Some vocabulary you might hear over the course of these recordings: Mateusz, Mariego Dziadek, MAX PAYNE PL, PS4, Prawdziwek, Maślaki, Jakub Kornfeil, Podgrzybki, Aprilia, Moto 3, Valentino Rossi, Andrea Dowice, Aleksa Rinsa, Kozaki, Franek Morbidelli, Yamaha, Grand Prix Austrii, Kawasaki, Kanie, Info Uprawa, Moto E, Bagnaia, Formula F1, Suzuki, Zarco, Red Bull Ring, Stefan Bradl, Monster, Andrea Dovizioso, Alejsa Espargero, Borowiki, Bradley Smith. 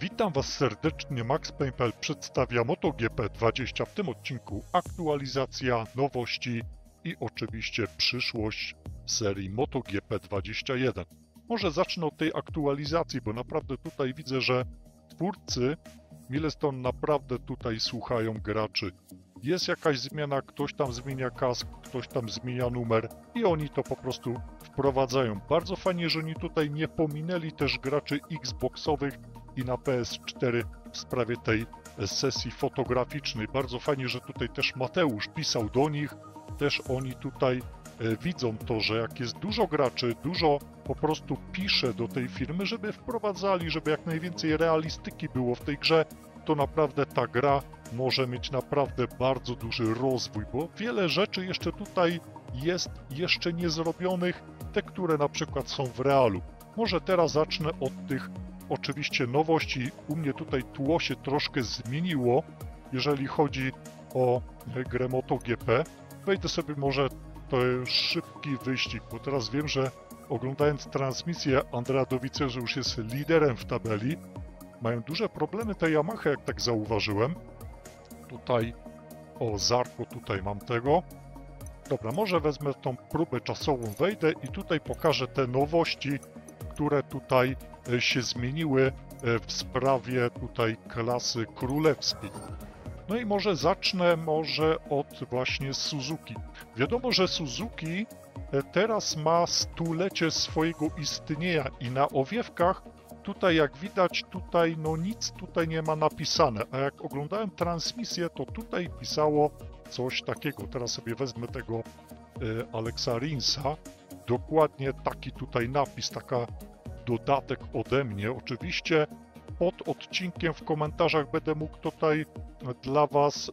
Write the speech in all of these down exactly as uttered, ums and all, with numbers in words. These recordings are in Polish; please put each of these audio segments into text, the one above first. Witam Was serdecznie, MAX PAYNE P L przedstawia MotoGP dwadzieścia, w tym odcinku aktualizacja, nowości i oczywiście przyszłość serii MotoGP dwadzieścia jeden. Może zacznę od tej aktualizacji, bo naprawdę tutaj widzę, że twórcy Milestone naprawdę tutaj słuchają graczy. Jest jakaś zmiana, ktoś tam zmienia kask, ktoś tam zmienia numer i oni to po prostu wprowadzają. Bardzo fajnie, że oni tutaj nie pominęli też graczy Xboxowych i na P S cztery w sprawie tej sesji fotograficznej. Bardzo fajnie, że tutaj też Mateusz pisał do nich. Też oni tutaj widzą to, że jak jest dużo graczy, dużo po prostu pisze do tej firmy, żeby wprowadzali, żeby jak najwięcej realistyki było w tej grze, to naprawdę ta gra może mieć naprawdę bardzo duży rozwój, bo wiele rzeczy jeszcze tutaj jest jeszcze niezrobionych, te, które na przykład są w realu. Może teraz zacznę od tych oczywiście nowości. U mnie tutaj tło się troszkę zmieniło, jeżeli chodzi o grę MotoGP. Wejdę sobie może ten szybki wyścig, bo teraz wiem, że oglądając transmisję Andrea Dowice, że już jest liderem w tabeli. Mają duże problemy te Yamaha, jak tak zauważyłem. Tutaj, o Zarco, tutaj mam tego. Dobra, może wezmę tą próbę czasową, wejdę i tutaj pokażę te nowości, które tutaj się zmieniły w sprawie tutaj klasy królewskiej. No i może zacznę może od właśnie Suzuki. Wiadomo, że Suzuki teraz ma stulecie swojego istnienia i na owiewkach tutaj jak widać tutaj no nic tutaj nie ma napisane, a jak oglądałem transmisję, to tutaj pisało coś takiego. Teraz sobie wezmę tego Aleksa Rinsa. Dokładnie taki tutaj napis, taka dodatek ode mnie. Oczywiście pod odcinkiem w komentarzach będę mógł tutaj dla Was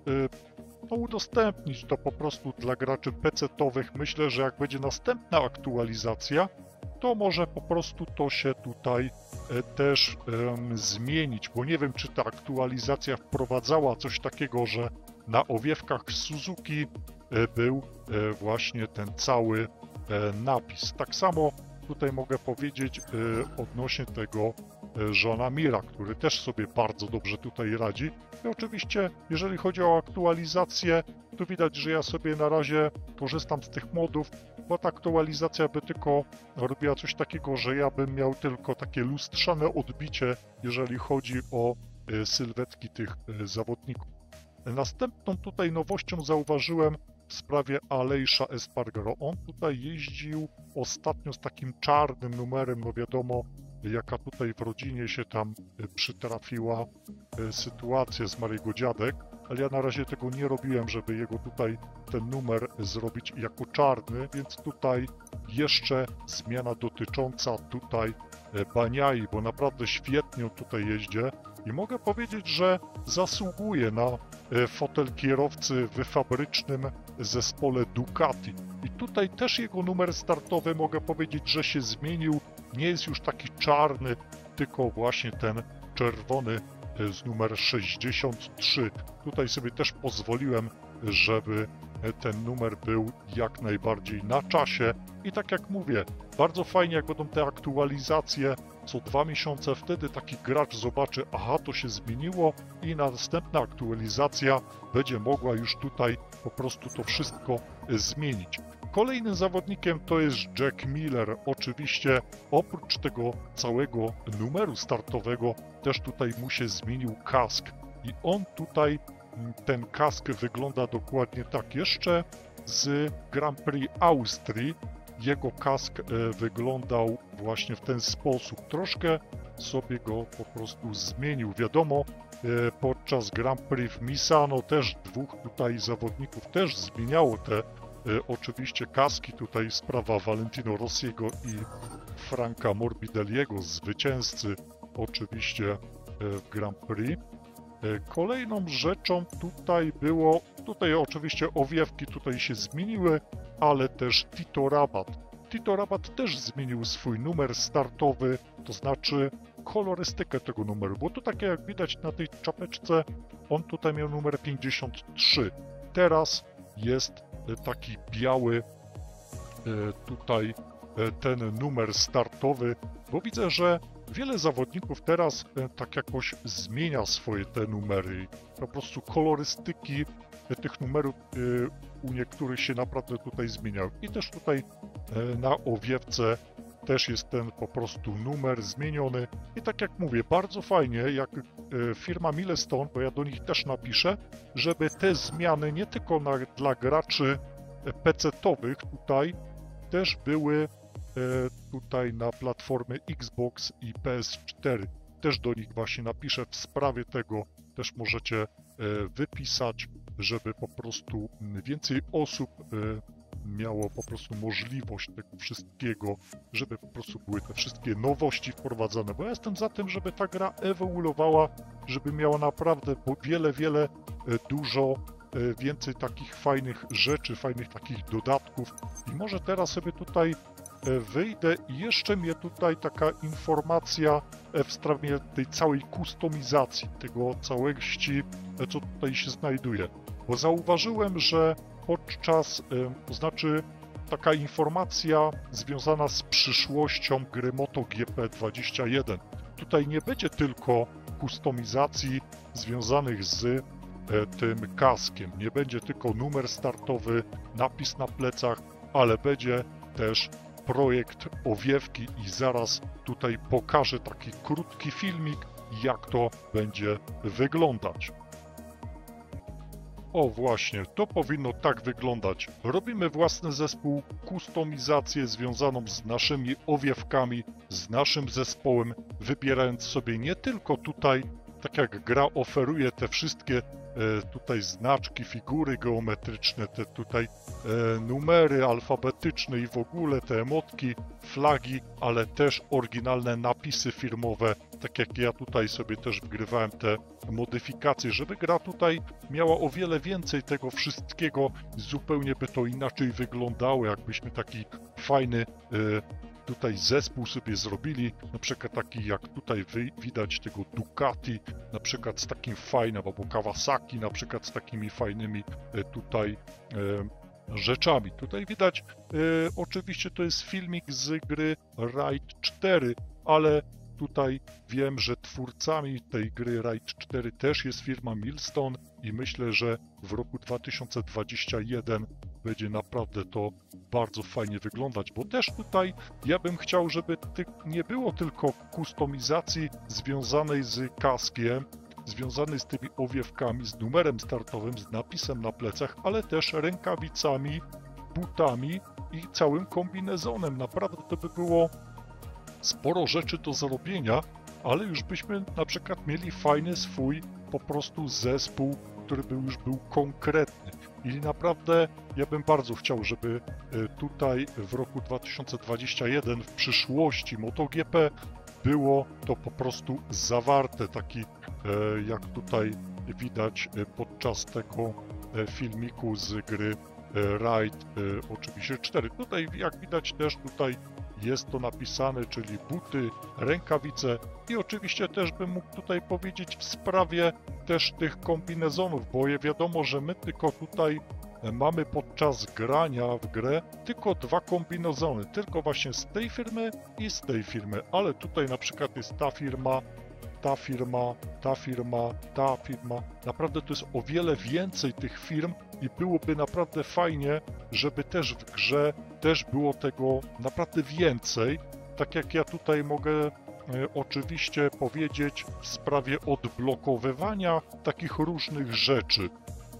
no, udostępnić to po prostu dla graczy pecetowych. Myślę, że jak będzie następna aktualizacja, to może po prostu to się tutaj też um, zmienić, bo nie wiem, czy ta aktualizacja wprowadzała coś takiego, że na owiewkach Suzuki był właśnie ten cały napis. Tak samo tutaj mogę powiedzieć odnośnie tego żona Mira, który też sobie bardzo dobrze tutaj radzi. I oczywiście, jeżeli chodzi o aktualizację, to widać, że ja sobie na razie korzystam z tych modów, bo ta aktualizacja by tylko robiła coś takiego, że ja bym miał tylko takie lustrzane odbicie, jeżeli chodzi o sylwetki tych zawodników. Następną tutaj nowością zauważyłem w sprawie Alejsa Espargero. On tutaj jeździł ostatnio z takim czarnym numerem, no wiadomo, jaka tutaj w rodzinie się tam przytrafiła sytuacja z Mariego Dziadek, ale ja na razie tego nie robiłem, żeby jego tutaj ten numer zrobić jako czarny, więc tutaj jeszcze zmiana dotycząca tutaj Bagnaii, bo naprawdę świetnie tutaj jeździe i mogę powiedzieć, że zasługuje na fotel kierowcy w fabrycznym zespole Ducati. I tutaj też jego numer startowy, mogę powiedzieć, że się zmienił. Nie jest już taki czarny, tylko właśnie ten czerwony z numer sześćdziesiąt trzy. Tutaj sobie też pozwoliłem, żeby ten numer był jak najbardziej na czasie. I tak jak mówię, bardzo fajnie, jak będą te aktualizacje co dwa miesiące, wtedy taki gracz zobaczy, aha, to się zmieniło i następna aktualizacja będzie mogła już tutaj po prostu to wszystko zmienić. Kolejnym zawodnikiem to jest Jack Miller. Oczywiście oprócz tego całego numeru startowego też tutaj mu się zmienił kask i on tutaj, ten kask wygląda dokładnie tak. Jeszcze z Grand Prix Austrii jego kask wyglądał właśnie w ten sposób. Troszkę sobie go po prostu zmienił. Wiadomo, podczas Grand Prix w Misano też dwóch tutaj zawodników też zmieniało te oczywiście kaski. Tutaj sprawa Valentino Rossiego i Franka Morbidelliego, zwycięzcy oczywiście w Grand Prix. Kolejną rzeczą tutaj było, tutaj oczywiście owiewki tutaj się zmieniły, ale też Tito Rabat. Tito Rabat też zmienił swój numer startowy, to znaczy kolorystykę tego numeru, bo to takie jak widać na tej czapeczce, on tutaj miał numer pięćdziesiąt trzy. Teraz jest taki biały tutaj ten numer startowy, bo widzę, że wiele zawodników teraz tak jakoś zmienia swoje te numery. Po prostu kolorystyki tych numerów u niektórych się naprawdę tutaj zmieniają. I też tutaj na owiewce też jest ten po prostu numer zmieniony. I tak jak mówię, bardzo fajnie, jak firma Milestone, bo ja do nich też napiszę, żeby te zmiany nie tylko na, dla graczy pecetowych tutaj też były tutaj na platformy Xbox i P S cztery. Też do nich właśnie napiszę w sprawie tego, też możecie wypisać, żeby po prostu więcej osób miało po prostu możliwość tego wszystkiego, żeby po prostu były te wszystkie nowości wprowadzane, bo ja jestem za tym, żeby ta gra ewoluowała, żeby miała naprawdę wiele, wiele, dużo więcej takich fajnych rzeczy, fajnych takich dodatków. I może teraz sobie tutaj wyjdę i jeszcze mnie tutaj taka informacja w sprawie tej całej kustomizacji, tego całości, co tutaj się znajduje. Bo zauważyłem, że podczas, to znaczy taka informacja związana z przyszłością gry MotoGP dwadzieścia jeden. Tutaj nie będzie tylko kustomizacji związanych z tym kaskiem. Nie będzie tylko numer startowy, napis na plecach, ale będzie też projekt owiewki i zaraz tutaj pokażę taki krótki filmik, jak to będzie wyglądać. O właśnie, to powinno tak wyglądać. Robimy własny zespół, kustomizację związaną z naszymi owiewkami, z naszym zespołem, wybierając sobie nie tylko tutaj, tak jak gra oferuje te wszystkie tutaj znaczki, figury geometryczne, te tutaj numery alfabetyczne i w ogóle te emotki, flagi, ale też oryginalne napisy firmowe, tak jak ja tutaj sobie też wgrywałem te modyfikacje, żeby gra tutaj miała o wiele więcej tego wszystkiego, zupełnie by to inaczej wyglądało, jakbyśmy taki fajny tutaj zespół sobie zrobili, na przykład taki jak tutaj widać tego Ducati, na przykład z takim fajnym, albo Kawasaki, na przykład z takimi fajnymi tutaj e, rzeczami. Tutaj widać, e, oczywiście to jest filmik z gry Ride cztery, ale tutaj wiem, że twórcami tej gry Ride cztery też jest firma Milestone i myślę, że w roku dwa tysiące dwudziestym pierwszym będzie naprawdę to bardzo fajnie wyglądać, bo też tutaj ja bym chciał, żeby nie było tylko kustomizacji związanej z kaskiem, związanej z tymi owiewkami, z numerem startowym, z napisem na plecach, ale też rękawicami, butami i całym kombinezonem. Naprawdę to by było sporo rzeczy do zrobienia, ale już byśmy na przykład mieli fajny swój po prostu zespół, który by już był konkretny. I naprawdę ja bym bardzo chciał, żeby tutaj w roku dwa tysiące dwudziestym pierwszym, w przyszłości MotoGP, było to po prostu zawarte, taki jak tutaj widać podczas tego filmiku z gry Ride oczywiście cztery. Tutaj jak widać też tutaj jest to napisane, czyli buty, rękawice i oczywiście też bym mógł tutaj powiedzieć w sprawie też tych kombinezonów, bo wiadomo, że my tylko tutaj mamy podczas grania w grę tylko dwa kombinezony, tylko właśnie z tej firmy i z tej firmy, ale tutaj na przykład jest ta firma, ta firma, ta firma, ta firma. Naprawdę to jest o wiele więcej tych firm i byłoby naprawdę fajnie, żeby też w grze też było tego naprawdę więcej. Tak jak ja tutaj mogę e, oczywiście powiedzieć w sprawie odblokowywania takich różnych rzeczy.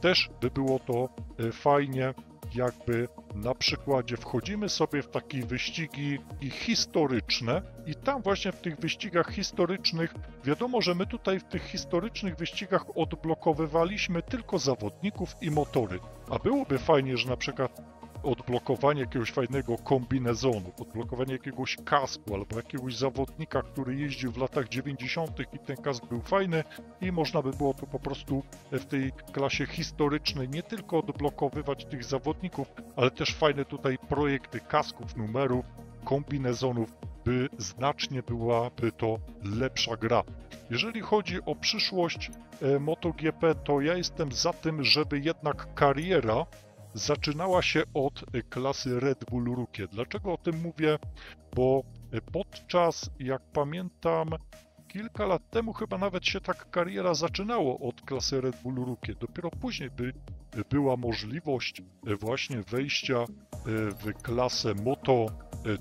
Też by było to e, fajnie, jakby na przykładzie wchodzimy sobie w takie wyścigi historyczne i tam właśnie w tych wyścigach historycznych, wiadomo, że my tutaj w tych historycznych wyścigach odblokowywaliśmy tylko zawodników i motory, a byłoby fajnie, że na przykład odblokowanie jakiegoś fajnego kombinezonu, odblokowanie jakiegoś kasku albo jakiegoś zawodnika, który jeździł w latach dziewięćdziesiątych i ten kask był fajny i można by było to po prostu w tej klasie historycznej nie tylko odblokowywać tych zawodników, ale też fajne tutaj projekty kasków, numerów, kombinezonów, by znacznie byłaby to lepsza gra. Jeżeli chodzi o przyszłość MotoGP, to ja jestem za tym, żeby jednak kariera zaczynała się od klasy Red Bull Rookie. Dlaczego o tym mówię? Bo Podczas, jak pamiętam, kilka lat temu chyba nawet się tak kariera zaczynało od klasy Red Bull Rookie. Dopiero później by była możliwość właśnie wejścia w klasę Moto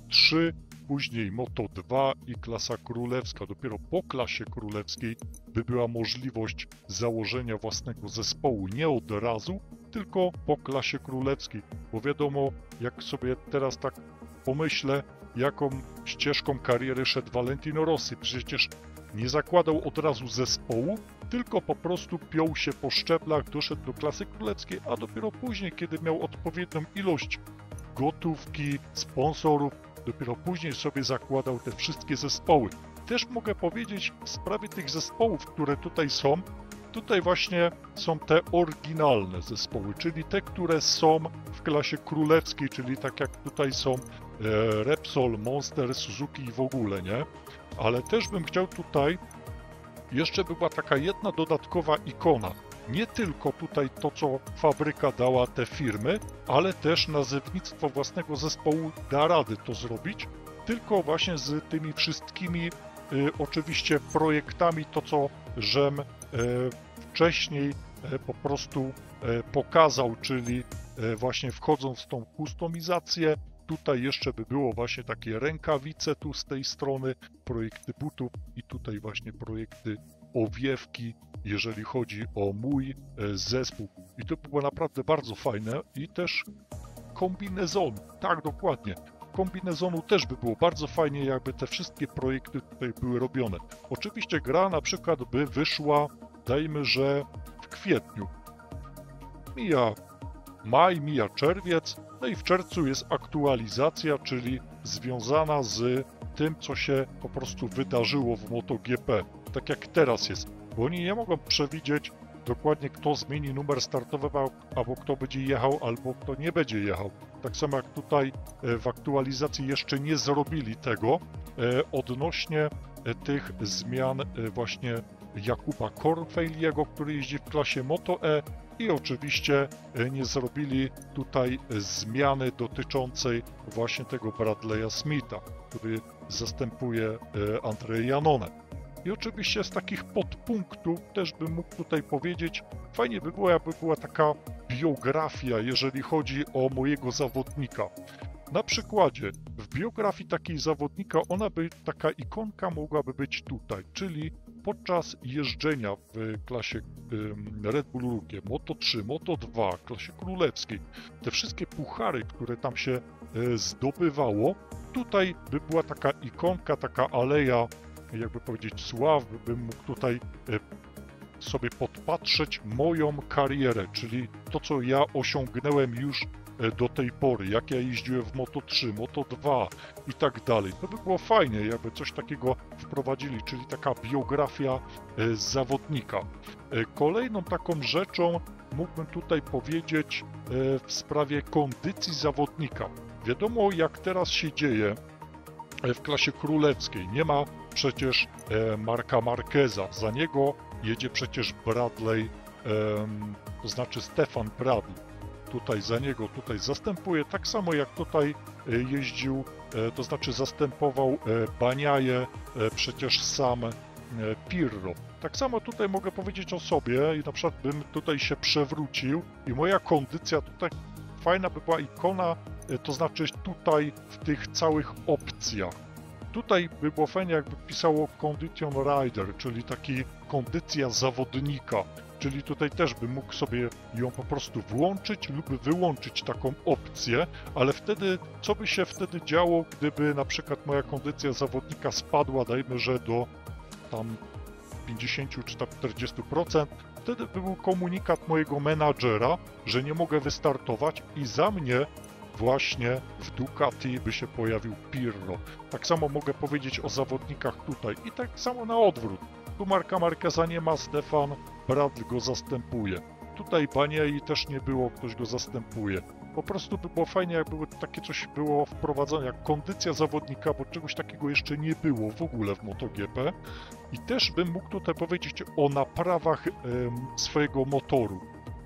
trzy, później Moto dwa i klasa królewska. Dopiero po klasie królewskiej by była możliwość założenia własnego zespołu. Nie od razu, tylko po klasie królewskiej. Bo wiadomo, jak sobie teraz tak pomyślę, jaką ścieżką kariery szedł Valentino Rossi. Przecież nie zakładał od razu zespołu, tylko po prostu piął się po szczeblach, doszedł do klasy królewskiej, a dopiero później, kiedy miał odpowiednią ilość gotówki, sponsorów, dopiero później sobie zakładał te wszystkie zespoły. Też mogę powiedzieć w sprawie tych zespołów, które tutaj są, tutaj właśnie są te oryginalne zespoły, czyli te, które są w klasie królewskiej, czyli tak jak tutaj są Repsol, Monster, Suzuki i w ogóle, nie? Ale też bym chciał tutaj, jeszcze była taka jedna dodatkowa ikona. Nie tylko tutaj to, co fabryka dała te firmy, ale też nazewnictwo własnego zespołu da rady to zrobić, tylko właśnie z tymi wszystkimi y, oczywiście projektami, to co Żem y, wcześniej y, po prostu y, pokazał, czyli y, właśnie wchodząc w tą kustomizację. Tutaj jeszcze by było właśnie takie rękawice tu z tej strony, projekty butów i tutaj właśnie projekty owiewki, jeżeli chodzi o mój zespół. I to było naprawdę bardzo fajne i też kombinezon, tak dokładnie. Kombinezonu też by było bardzo fajnie, jakby te wszystkie projekty tutaj były robione. Oczywiście gra na przykład by wyszła, dajmy, że w kwietniu. Mija maj, mija czerwiec. No i w czerwcu jest aktualizacja, czyli związana z tym, co się po prostu wydarzyło w MotoGP, tak jak teraz jest, bo oni nie mogą przewidzieć dokładnie, kto zmieni numer startowy, albo kto będzie jechał, albo kto nie będzie jechał. Tak samo jak tutaj w aktualizacji jeszcze nie zrobili tego odnośnie tych zmian właśnie Jakuba Kornfeiliego, który jeździ w klasie Moto E, i oczywiście nie zrobili tutaj zmiany dotyczącej właśnie tego Bradley'a Smitha, który zastępuje André Iannone. I oczywiście z takich podpunktów też bym mógł tutaj powiedzieć, fajnie by było, jakby była taka biografia, jeżeli chodzi o mojego zawodnika. Na przykładzie w biografii takiej zawodnika, ona by, taka ikonka mogłaby być tutaj, czyli podczas jeżdżenia w klasie Red Bull Rookie, Moto trzy, Moto dwa, klasie królewskiej, te wszystkie puchary, które tam się zdobywało, tutaj by była taka ikonka, taka aleja, jakby powiedzieć, sław, bym mógł tutaj sobie podpatrzeć moją karierę, czyli to, co ja osiągnąłem już do tej pory, jak ja jeździłem w Moto trzy, Moto dwa i tak dalej. To by było fajnie, jakby coś takiego wprowadzili, czyli taka biografia zawodnika. Kolejną taką rzeczą mógłbym tutaj powiedzieć w sprawie kondycji zawodnika. Wiadomo, jak teraz się dzieje w klasie królewskiej. Nie ma przecież Marca Márqueza, za niego jedzie przecież Bradley, to znaczy Stefan Bradley. Tutaj za niego tutaj zastępuje, tak samo jak tutaj jeździł, to znaczy zastępował Bagnaię przecież sam Pirro. Tak samo tutaj mogę powiedzieć o sobie i na przykład bym tutaj się przewrócił i moja kondycja tutaj, fajna by była ikona, to znaczy tutaj w tych całych opcjach. Tutaj by było fajnie, jakby pisało Condition Rider, czyli taki kondycja zawodnika. Czyli tutaj też bym mógł sobie ją po prostu włączyć lub wyłączyć taką opcję, ale wtedy, co by się wtedy działo, gdyby na przykład moja kondycja zawodnika spadła, dajmy, że do tam pięćdziesiąt czy tam czterdzieści procent, wtedy by był komunikat mojego menadżera, że nie mogę wystartować i za mnie właśnie w Ducati by się pojawił Pirro. Tak samo mogę powiedzieć o zawodnikach tutaj i tak samo na odwrót. Tu Marca Márqueza nie ma, Stefan Bradl go zastępuje. Tutaj Bagnaii też nie było, ktoś go zastępuje. Po prostu by było fajnie, jakby takie coś było wprowadzone, jak kondycja zawodnika, bo czegoś takiego jeszcze nie było w ogóle w MotoGP. I też bym mógł tutaj powiedzieć o naprawach em, swojego motoru.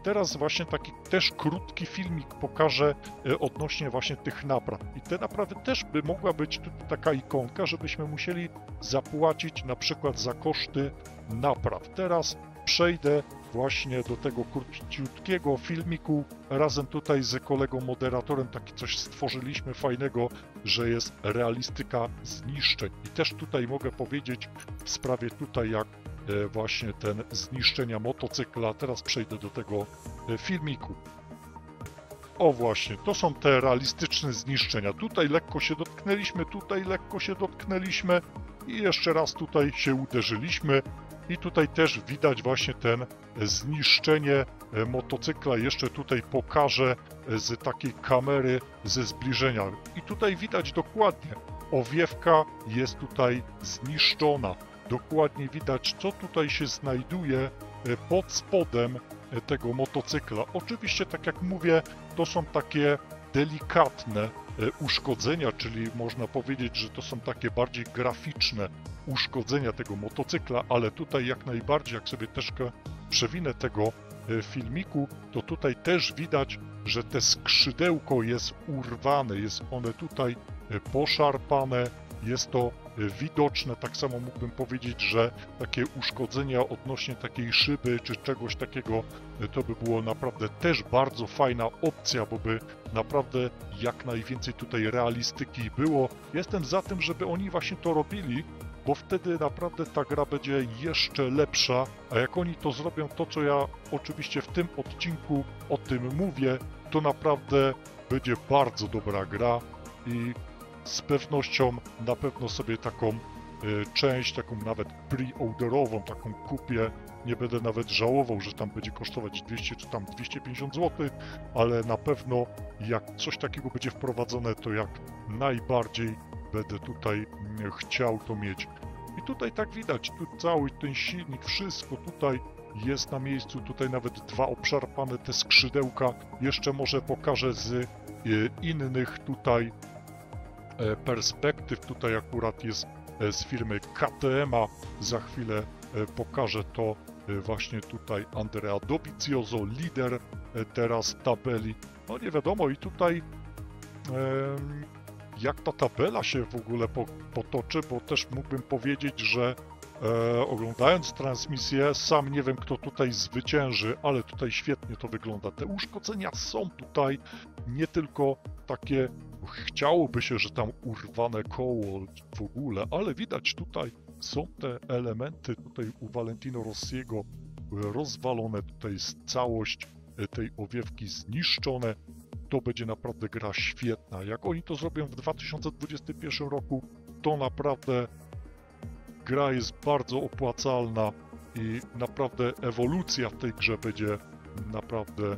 teraz właśnie taki też krótki filmik pokażę odnośnie właśnie tych napraw. I te naprawy też by mogła być tutaj taka ikonka, żebyśmy musieli zapłacić na przykład za koszty napraw. Teraz przejdę właśnie do tego króciutkiego filmiku. Razem tutaj z kolegą moderatorem taki coś stworzyliśmy fajnego, że jest realistyka zniszczeń. I też tutaj mogę powiedzieć w sprawie tutaj jak właśnie ten zniszczenia motocykla. Teraz przejdę do tego filmiku. O właśnie, to są te realistyczne zniszczenia. Tutaj lekko się dotknęliśmy, tutaj lekko się dotknęliśmy i jeszcze raz tutaj się uderzyliśmy. I tutaj też widać właśnie ten zniszczenie motocykla. Jeszcze tutaj pokażę z takiej kamery ze zbliżenia. I tutaj widać dokładnie, owiewka jest tutaj zniszczona. Dokładnie widać, co tutaj się znajduje pod spodem tego motocykla. Oczywiście, tak jak mówię, to są takie delikatne uszkodzenia, czyli można powiedzieć, że to są takie bardziej graficzne uszkodzenia tego motocykla, ale tutaj jak najbardziej, jak sobie troszkę przewinę tego filmiku, to tutaj też widać, że te skrzydełko jest urwane, jest one tutaj poszarpane, jest to widoczne. Tak samo mógłbym powiedzieć, że takie uszkodzenia odnośnie takiej szyby czy czegoś takiego, to by było naprawdę też bardzo fajna opcja, bo by naprawdę jak najwięcej tutaj realistyki było. Jestem za tym, żeby oni właśnie to robili, bo wtedy naprawdę ta gra będzie jeszcze lepsza, a jak oni to zrobią, to co ja oczywiście w tym odcinku o tym mówię, to naprawdę będzie bardzo dobra gra i z pewnością na pewno sobie taką y, część, taką nawet pre-orderową, taką kupię. Nie będę nawet żałował, że tam będzie kosztować dwieście czy tam dwieście pięćdziesiąt złotych, ale na pewno jak coś takiego będzie wprowadzone, to jak najbardziej będę tutaj chciał to mieć. I tutaj tak widać, tu cały ten silnik, wszystko tutaj jest na miejscu, tutaj nawet dwa obszarpane te skrzydełka. Jeszcze może pokażę z y, innych tutaj perspektyw, tutaj akurat jest z firmy K T M a, za chwilę pokażę to właśnie tutaj Andrea Dovizioso, lider teraz tabeli, no nie wiadomo i tutaj jak ta tabela się w ogóle potoczy, bo też mógłbym powiedzieć, że oglądając transmisję sam nie wiem kto tutaj zwycięży, ale tutaj świetnie to wygląda, te uszkodzenia są tutaj nie tylko takie. Chciałoby się, że tam urwane koło w ogóle, ale widać tutaj są te elementy tutaj u Valentino Rossiego rozwalone, tutaj jest całość tej owiewki zniszczone. To będzie naprawdę gra świetna. Jak oni to zrobią w dwa tysiące dwudziestym pierwszym roku, to naprawdę gra jest bardzo opłacalna i naprawdę ewolucja w tej grze będzie naprawdę e,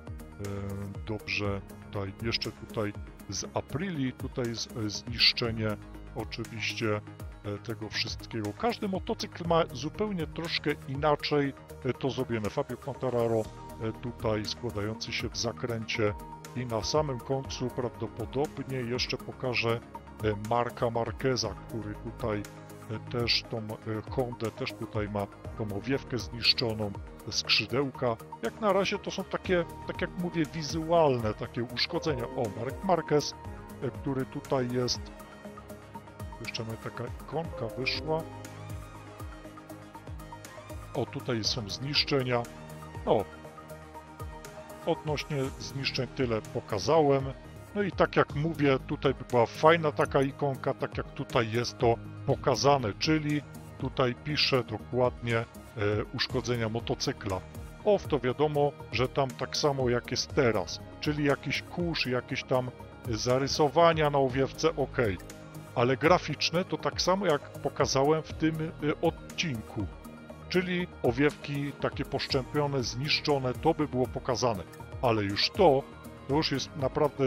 dobrze tutaj, jeszcze tutaj z Aprilii, tutaj z, zniszczenie oczywiście tego wszystkiego. Każdy motocykl ma zupełnie troszkę inaczej to zrobione. Fabio Quartararo tutaj składający się w zakręcie i na samym końcu prawdopodobnie jeszcze pokażę Marca Márqueza, który tutaj też tą Hondę, też tutaj ma tą owiewkę zniszczoną, skrzydełka. Jak na razie to są takie, tak jak mówię, wizualne takie uszkodzenia. O, Marc Márquez, który tutaj jest, jeszcze mi taka ikonka wyszła. O, tutaj są zniszczenia. No, odnośnie zniszczeń tyle pokazałem. No i tak jak mówię, tutaj by była fajna taka ikonka, tak jak tutaj jest to pokazane, czyli tutaj piszę dokładnie uszkodzenia motocykla. O, to wiadomo, że tam tak samo jak jest teraz, czyli jakiś kurz, jakieś tam zarysowania na owiewce, ok. Ale graficzne to tak samo jak pokazałem w tym odcinku, czyli owiewki takie poszczępione, zniszczone, to by było pokazane, ale już to, to już jest naprawdę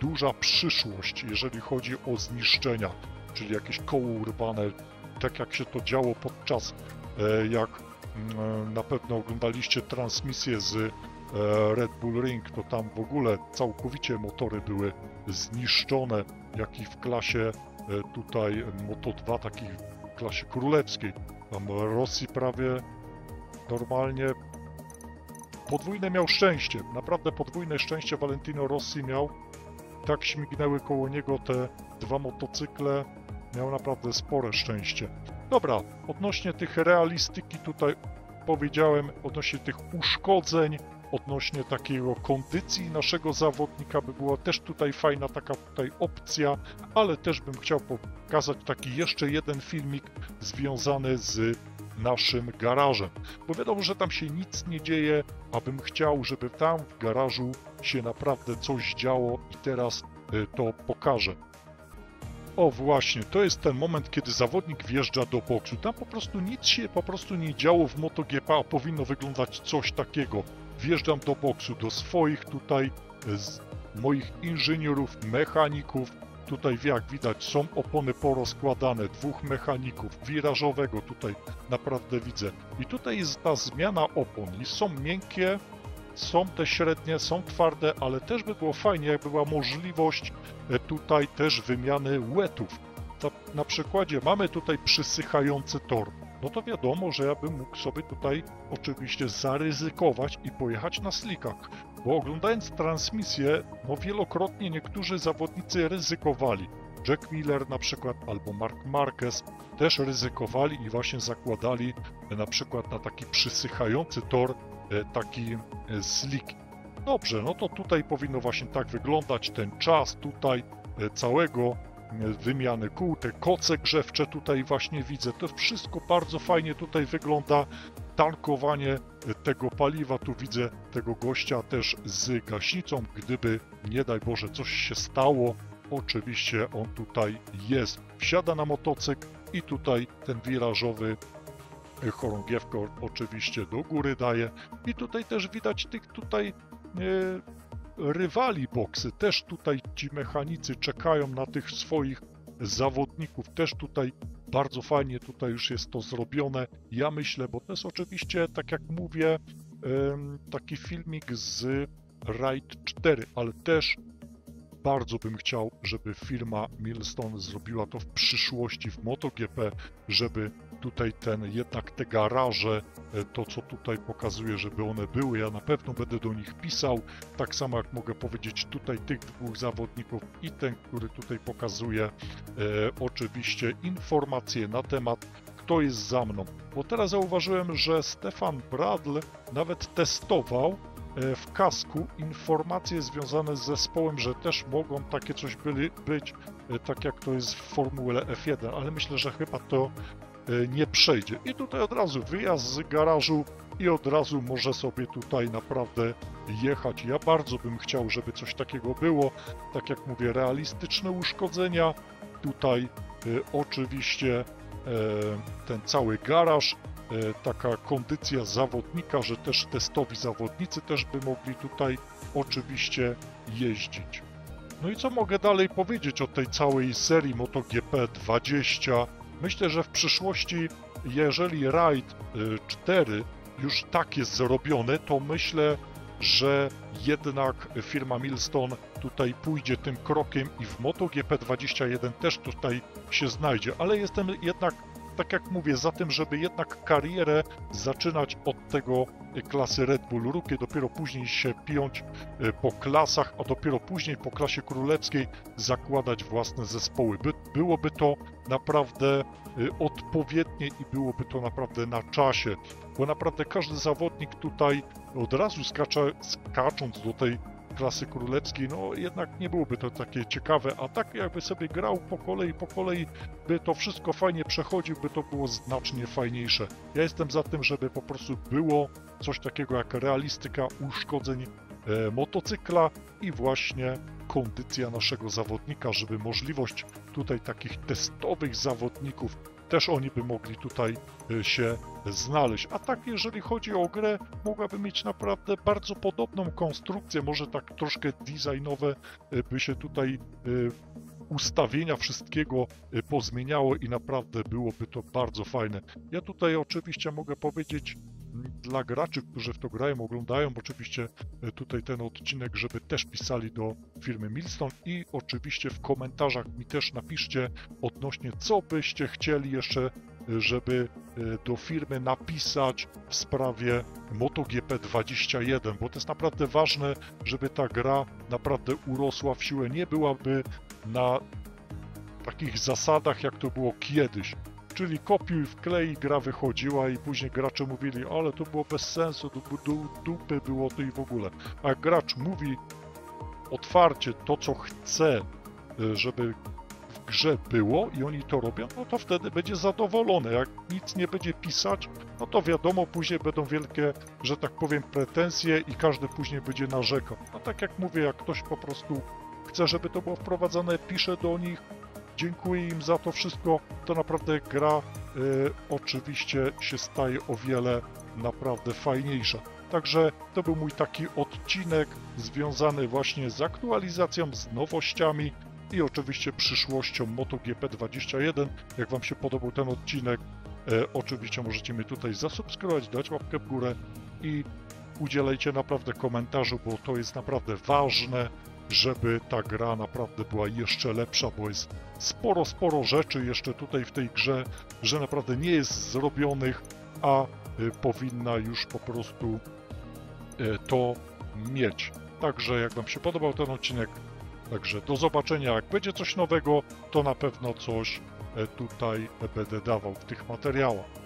duża przyszłość, jeżeli chodzi o zniszczenia, czyli jakieś koło urwane, tak jak się to działo podczas jak na pewno oglądaliście transmisję z Red Bull Ring, to tam w ogóle całkowicie motory były zniszczone, jak i w klasie tutaj Moto dwa, takiej w klasie królewskiej. Tam Rossi prawie normalnie podwójne miał szczęście, naprawdę podwójne szczęście Valentino Rossi miał. Tak śmignęły koło niego te dwa motocykle, miał naprawdę spore szczęście. Dobra, odnośnie tych realistyki tutaj powiedziałem, odnośnie tych uszkodzeń, odnośnie takiego kondycji naszego zawodnika by była też tutaj fajna taka tutaj opcja, ale też bym chciał pokazać taki jeszcze jeden filmik związany z naszym garażem, bo wiadomo, że tam się nic nie dzieje, a bym chciał, żeby tam w garażu się naprawdę coś działo i teraz to pokażę. O właśnie, to jest ten moment, kiedy zawodnik wjeżdża do boksu. Tam po prostu nic się po prostu nie działo w MotoGP, a powinno wyglądać coś takiego. Wjeżdżam do boksu, do swoich tutaj, z moich inżynierów, mechaników. Tutaj jak widać są opony porozkładane, dwóch mechaników, wirażowego tutaj naprawdę widzę. I tutaj jest ta zmiana opon i są miękkie, są te średnie, są twarde, ale też by było fajnie, jak była możliwość tutaj też wymiany wetów. Na przykładzie mamy tutaj przysychający tor. No to wiadomo, że ja bym mógł sobie tutaj oczywiście zaryzykować i pojechać na slickach. Bo oglądając transmisję, no wielokrotnie niektórzy zawodnicy ryzykowali. Jack Miller na przykład, albo Marc Márquez też ryzykowali i właśnie zakładali na przykład na taki przysychający tor, taki slick. Dobrze, no to tutaj powinno właśnie tak wyglądać ten czas tutaj całego wymiany kół, te koce grzewcze tutaj właśnie widzę. To wszystko bardzo fajnie tutaj wygląda. Tankowanie tego paliwa, tu widzę tego gościa też z gaśnicą, gdyby nie daj Boże coś się stało, oczywiście on tutaj jest, wsiada na motocykl i tutaj ten wirażowy chorągiewkę oczywiście do góry daje i tutaj też widać tych tutaj e, rywali boksy, też tutaj ci mechanicy czekają na tych swoich zawodników, też tutaj bardzo fajnie tutaj już jest to zrobione, ja myślę, bo to jest oczywiście, tak jak mówię, taki filmik z Ride cztery, ale też bardzo bym chciał, żeby firma Milestone zrobiła to w przyszłości w MotoGP, żeby tutaj ten, jednak te garaże, to co tutaj pokazuję, żeby one były, ja na pewno będę do nich pisał, tak samo jak mogę powiedzieć tutaj tych dwóch zawodników i ten, który tutaj pokazuje, e, oczywiście informacje na temat, kto jest za mną, bo teraz zauważyłem, że Stefan Bradl nawet testował w kasku informacje związane z zespołem, że też mogą takie coś byli, być, tak jak to jest w Formule F jeden, ale myślę, że chyba to nie przejdzie. I tutaj od razu wyjazd z garażu i od razu może sobie tutaj naprawdę jechać. Ja bardzo bym chciał, żeby coś takiego było. Tak jak mówię, realistyczne uszkodzenia. Tutaj y, oczywiście y, ten cały garaż, taka kondycja zawodnika, że też testowi zawodnicy też by mogli tutaj oczywiście jeździć. No i co mogę dalej powiedzieć o tej całej serii MotoGP dwadzieścia? Myślę, że w przyszłości, jeżeli Ride cztery już tak jest zrobione, to myślę, że jednak firma Milestone tutaj pójdzie tym krokiem i w MotoGP dwadzieścia jeden też tutaj się znajdzie, ale jestem jednak, tak jak mówię, za tym, żeby jednak karierę zaczynać od tego klasy Red Bull Rookie, dopiero później się piąć po klasach, a dopiero później po klasie królewskiej zakładać własne zespoły. By, byłoby to naprawdę odpowiednie i byłoby to naprawdę na czasie, bo naprawdę każdy zawodnik tutaj od razu skacza, skacząc do tej klasy królewskiej, no jednak nie byłoby to takie ciekawe, a tak jakby sobie grał po kolei, po kolei, by to wszystko fajnie przechodził, by to było znacznie fajniejsze. Ja jestem za tym, żeby po prostu było coś takiego jak realistyka uszkodzeń e, motocykla i właśnie kondycja naszego zawodnika, żeby możliwość tutaj takich testowych zawodników, też oni by mogli tutaj się znaleźć. A tak jeżeli chodzi o grę, mogłaby mieć naprawdę bardzo podobną konstrukcję, może tak troszkę designowe by się tutaj ustawienia wszystkiego pozmieniało i naprawdę byłoby to bardzo fajne. Ja tutaj oczywiście mogę powiedzieć dla graczy, którzy w to grają, oglądają oczywiście tutaj ten odcinek, żeby też pisali do firmy Milestone i oczywiście w komentarzach mi też napiszcie odnośnie co byście chcieli jeszcze żeby do firmy napisać w sprawie MotoGP dwadzieścia jeden, bo to jest naprawdę ważne, żeby ta gra naprawdę urosła w siłę, nie byłaby na takich zasadach, jak to było kiedyś. Czyli kopiuj, wklej, gra wychodziła i później gracze mówili, ale to było bez sensu, dupy było to i w ogóle. A gracz mówi otwarcie to, co chce, żeby w grze było i oni to robią, no to wtedy będzie zadowolony. Jak nic nie będzie pisać, no to wiadomo, później będą wielkie, że tak powiem, pretensje i każdy później będzie narzekał. No tak jak mówię, jak ktoś po prostu chce, żeby to było wprowadzane, pisze do nich, dziękuję im za to wszystko, to naprawdę gra y, oczywiście się staje o wiele naprawdę fajniejsza. Także to był mój taki odcinek związany właśnie z aktualizacją, z nowościami i oczywiście przyszłością MotoGP dwadzieścia jeden. Jak Wam się podobał ten odcinek, y, oczywiście możecie mnie tutaj zasubskrybować, dać łapkę w górę i udzielajcie naprawdę komentarzu, bo to jest naprawdę ważne, żeby ta gra naprawdę była jeszcze lepsza, bo jest sporo, sporo rzeczy jeszcze tutaj w tej grze, że naprawdę nie jest zrobionych, a powinna już po prostu to mieć. Także jak Wam się podobał ten odcinek, także do zobaczenia, jak będzie coś nowego, to na pewno coś tutaj będę dawał w tych materiałach.